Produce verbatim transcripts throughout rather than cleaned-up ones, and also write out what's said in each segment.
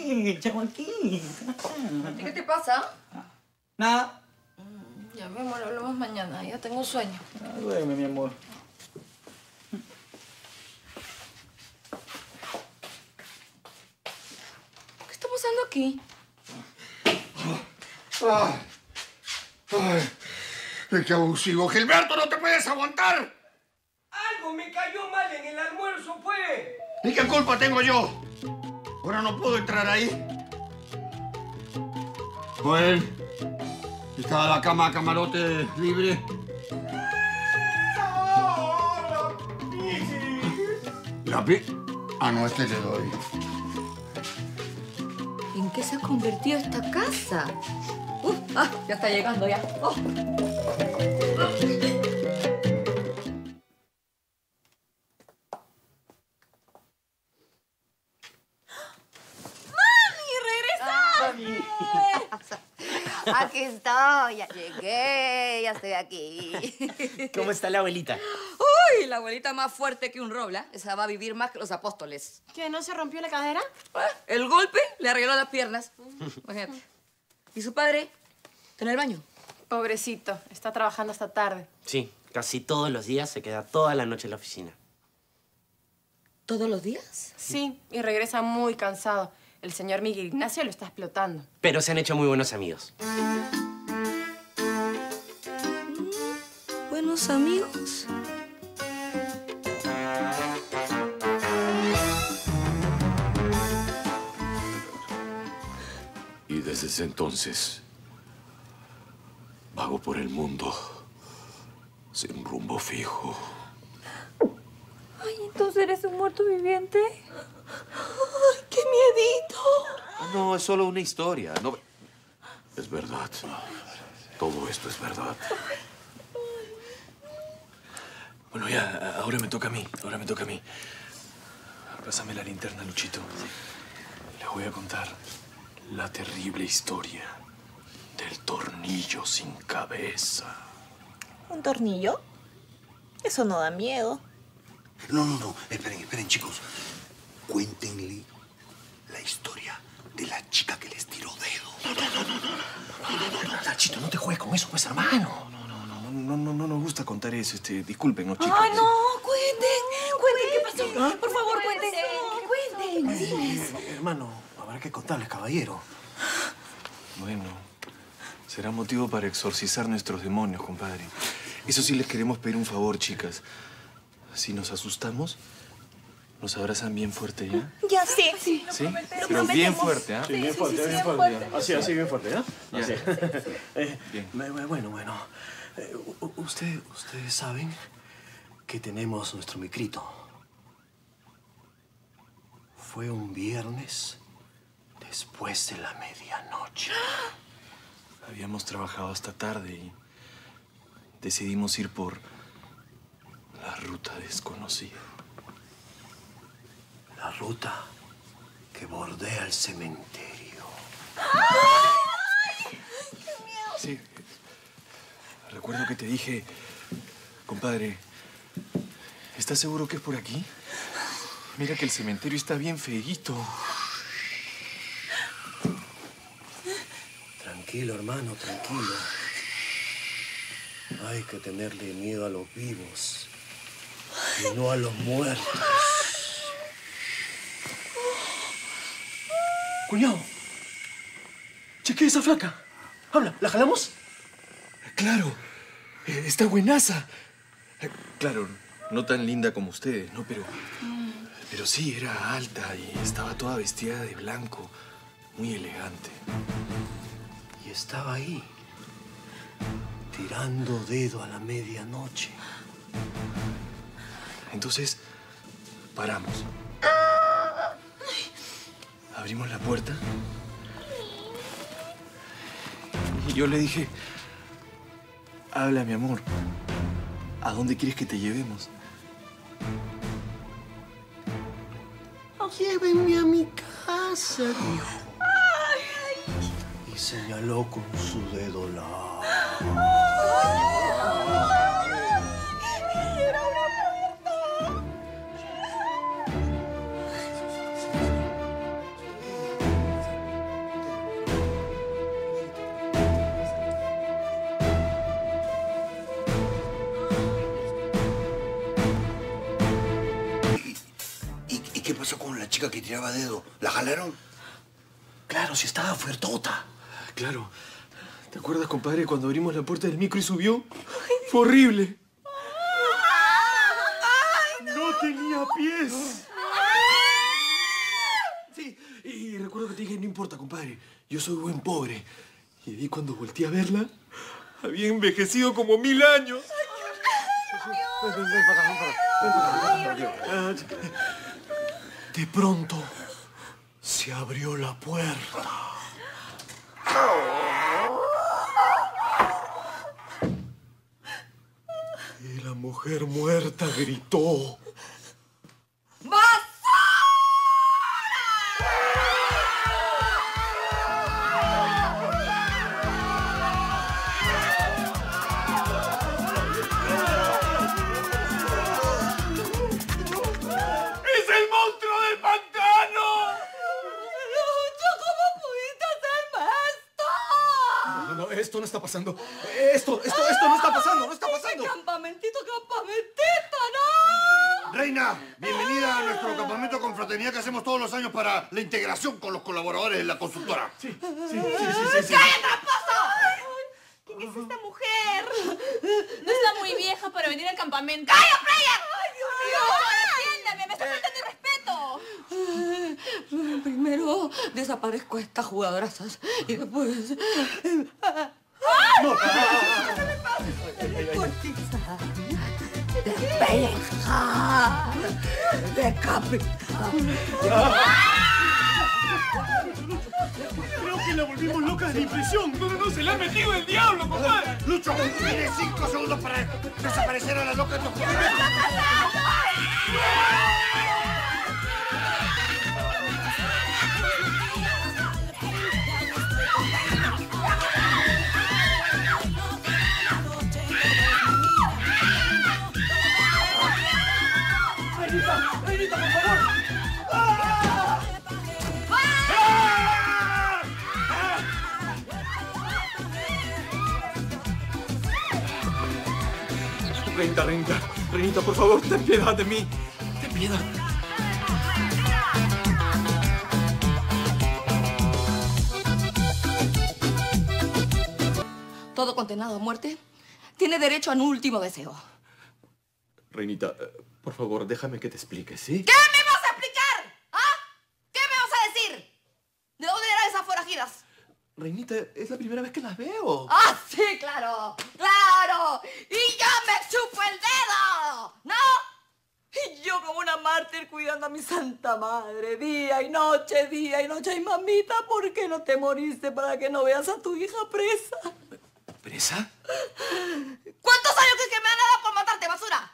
aquí, chavo aquí. ¿Y qué te pasa? Nada. Ya, mi amor, hablamos mañana. Ya tengo sueño. Ah, duerme, mi amor. ¿Qué está pasando aquí? Ay, ay, ay, ¡qué abusivo! ¡Gilberto, no te puedes aguantar! ¡Algo me cayó mal en el almuerzo, pues! ¿Y qué culpa tengo yo? Ahora no puedo entrar ahí. Joder, estaba la cama camarote libre. ¡Ah! ¡La pi! Ah, no, este le doy. ¿En qué se ha convertido esta casa? Uh, ah, ya está llegando, ya. Oh. ¡Mami, regresaste! Aquí estoy, ya llegué, ya estoy aquí. ¿Cómo está la abuelita? Uy, la abuelita más fuerte que un robla. Esa va a vivir más que los apóstoles. ¿Qué, no se rompió la cadera? El golpe le arregló las piernas. Imagínate. ¿Y su padre? ¿Está en el baño? Pobrecito, está trabajando hasta tarde. Sí, casi todos los días, se queda toda la noche en la oficina. ¿Todos los días? Sí, y regresa muy cansado. El señor Miguel Ignacio lo está explotando. Pero se han hecho muy buenos amigos. ¿Buenos amigos? Desde ese entonces, vago por el mundo, sin rumbo fijo. Ay, ¿entonces eres un muerto viviente? ¡Ay, qué miedito! No, es solo una historia. No... Es verdad. Todo esto es verdad. Bueno, ya, ahora me toca a mí. Ahora me toca a mí. Pásame la linterna, Luchito. Le voy a contar la terrible historia del tornillo sin cabeza. ¿Un tornillo? Eso no da miedo. No, no, no. Esperen, esperen, chicos. Cuéntenle la historia de la chica que les tiró dedo. No, no, no, no, no. No, no, no. Chito, no te juegues con eso, pues, hermano. No, no, no. No, no, no nos gusta contar eso. Este, disculpen, ¿no, chicos? ¡Ay, no! Cuenten. Cuenten, ¿qué pasó? Por favor, cuenten. Cuenten. Hermano. Habrá que contarles, caballero. Bueno, será motivo para exorcizar nuestros demonios, compadre. Eso sí, les queremos pedir un favor, chicas. Si nos asustamos, nos abrazan bien fuerte, ¿ya? Ya sé. Sí, sí, lo prometemos. Pero bien fuerte, ¿ah? ¿eh? Sí, bien fuerte, sí, sí, bien fuerte. fuerte. Así, así, bien fuerte, ¿eh? ¿ya? Así. eh, bien. Bueno, bueno. Eh, usted, ustedes saben que tenemos nuestro micrito. Fue un viernes... después de la medianoche. Habíamos trabajado hasta tarde y decidimos ir por la ruta desconocida. La ruta que bordea el cementerio. ¡Ay! ¡Qué miedo! Sí. Recuerdo que te dije, compadre, ¿estás seguro que es por aquí? Mira que el cementerio está bien feíto. Tranquilo, hermano, tranquilo. Hay que tenerle miedo a los vivos y no a los muertos. Cuñado, chequea esa flaca. Habla, ¿la jalamos? Claro, está buenaza. Claro, no tan linda como ustedes, ¿no? Pero, pero sí, era alta y estaba toda vestida de blanco, muy elegante. Estaba ahí, tirando dedo a la medianoche. Entonces, paramos. Abrimos la puerta. Y yo le dije, habla, mi amor. ¿A dónde quieres que te llevemos? Llévenme a mi casa, dijo. Señaló con su dedo la... ¡Era una puerta! ¿Qué pasó con la chica que tiraba dedo? ¿La jalaron? Claro, si estaba fuertota. Claro. ¿Te acuerdas, compadre, cuando abrimos la puerta del micro y subió? ¡Fue horrible! ¡Ay, no! ¡No tenía pies! Sí, y recuerdo que te dije, no importa, compadre, yo soy buen pobre. Y ahí cuando volteé a verla, había envejecido como mil años. Ven, ven, ven para acá, ven para acá, ven para acá. De pronto, se abrió la puerta. Y la mujer muerta gritó. Esto no está pasando. Esto, esto, esto no está pasando, no está pasando. Campamentito, campamentito, no. Reina, bienvenida a nuestro campamento de confraternidad que hacemos todos los años para la integración con los colaboradores de la consultora. Sí, sí, sí, sí, sí. ¡Cállate, tramposo! ¿Quién es esta mujer? No está muy vieja para venir al campamento. ¡Calla, player! ¡Ay, Dios mío! ¡Entiéndame! ¡Me está faltando el respeto! Primero desaparezco a estas jugadorazas y después... ¡Ay! ¡No! ¿Qué me pasa? ¡Deportista! ¡Despeja! ¡Decapitada! Creo que la volvimos loca de la impresión. No, no, no, se la ha metido el diablo, compadre. Lucho, tienes cinco segundos para desaparecer a la loca de tu jugador. ¡No está pasando! ¡Por favor! ¡Ah! ¡Ah! ¡Ah! Reinita, Reinita, Reinita, por favor, ten piedad de mí. Ten piedad. Todo condenado a muerte tiene derecho a un último deseo. Reinita... Por favor, déjame que te explique, ¿sí? ¿Qué me vas a explicar? ¿Ah? ¿Qué me vas a decir? ¿De dónde eran esas forajidas? Reinita, es la primera vez que las veo. ¡Ah, sí, claro! ¡Claro! ¡Y yo me chupo el dedo! ¿No? Y yo como una mártir cuidando a mi santa madre, día y noche, día y noche. Y mamita, ¿por qué no te moriste para que no veas a tu hija presa? ¿Presa? ¿Cuántos años crees que me han dado por matarte, basura?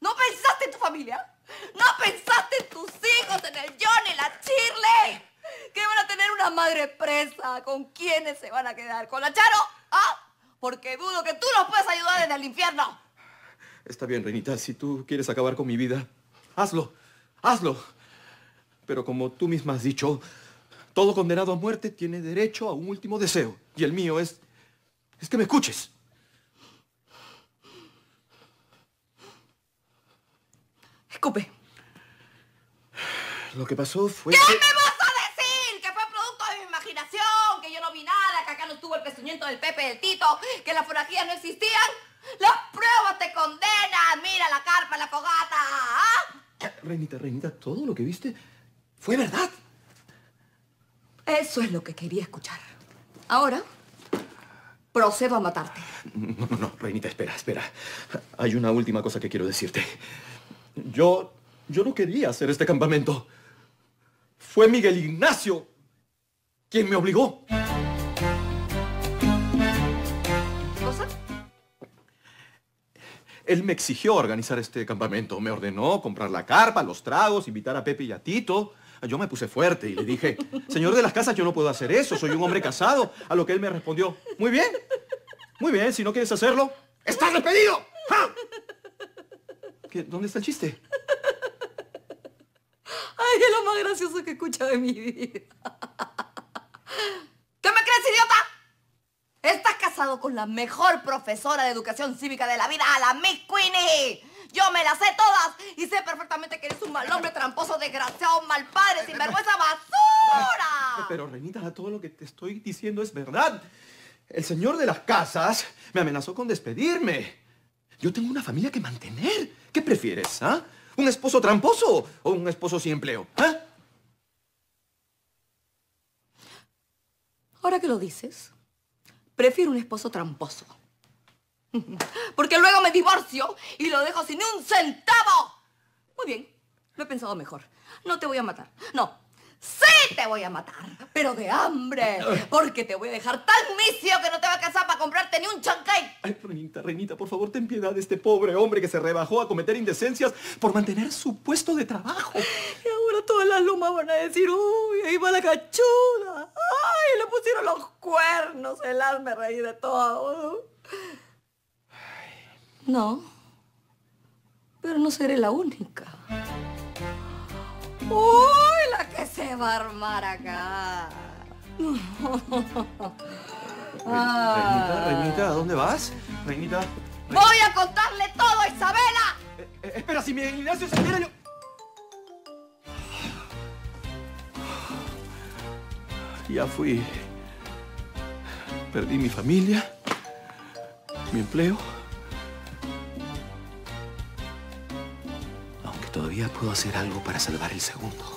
¿No pensaste en tu familia? ¿No pensaste en tus hijos, en el John, en la Chirle? ¿Que van a tener una madre presa? ¿Con quiénes se van a quedar? ¿Con la Charo? ¿Ah? Porque dudo que tú los puedas ayudar desde el infierno. Está bien, Reinita. Si tú quieres acabar con mi vida, hazlo. Hazlo. Pero como tú misma has dicho, todo condenado a muerte tiene derecho a un último deseo. Y el mío es... es que me escuches. Escupe. Lo que pasó fue... ¿Qué que... me vas a decir? Que fue producto de mi imaginación, que yo no vi nada, que acá no estuvo el pensamiento del Pepe, del Tito, que las forajidas no existían. ¡Las pruebas te condenan! ¡Mira la carpa, la fogata! ¿Ah? Reinita, Reinita, todo lo que viste fue verdad. Eso es lo que quería escuchar. Ahora, procedo a matarte. No, no, no, Reinita, espera, espera. Hay una última cosa que quiero decirte. Yo... yo no quería hacer este campamento. Fue Miguel Ignacio quien me obligó. ¿Qué cosa? Él me exigió organizar este campamento. Me ordenó comprar la carpa, los tragos, invitar a Pepe y a Tito. Yo me puse fuerte y le dije, señor de las casas, yo no puedo hacer eso, soy un hombre casado. A lo que él me respondió, muy bien, muy bien, si no quieres hacerlo, ¡estás despedido! ¡Ja! ¿Dónde está el chiste? Ay, es lo más gracioso que he escuchado de mi vida. ¿Qué me crees, idiota? Estás casado con la mejor profesora de educación cívica de la vida, la Miss Queenie. Yo me las sé todas y sé perfectamente que eres un mal hombre, tramposo, desgraciado, mal padre, sinvergüenza, basura. Pero, Reinita, todo lo que te estoy diciendo es verdad. El señor de las casas me amenazó con despedirme. Yo tengo una familia que mantener. ¿Qué prefieres, ah? ¿Un esposo tramposo o un esposo sin empleo, ah? Ahora que lo dices, prefiero un esposo tramposo. Porque luego me divorcio y lo dejo sin un centavo. Muy bien, lo he pensado mejor. No te voy a matar. No, sí te voy a matar, pero de hambre. Porque te voy a dejar tan misio que no te va a alcanzar para comprarte ni un chancay. Ay, Reinita, Reinita, por favor, ten piedad de este pobre hombre que se rebajó a cometer indecencias por mantener su puesto de trabajo. Y ahora todas las lomas van a decir, uy, ahí va la cachuda. Ay, le pusieron los cuernos, el alma reí de todo. No, pero no seré la única. ¡Uy, la que se va a armar acá! Ah. Reinita, Reinita, ¿a dónde vas? Reinita, Reinita... ¡Voy a contarle todo a Isabela! Eh, eh, espera, si Miguel Ignacio se entera yo... Ya fui. Perdí mi familia, mi empleo... Todavía puedo hacer algo para salvar el segundo.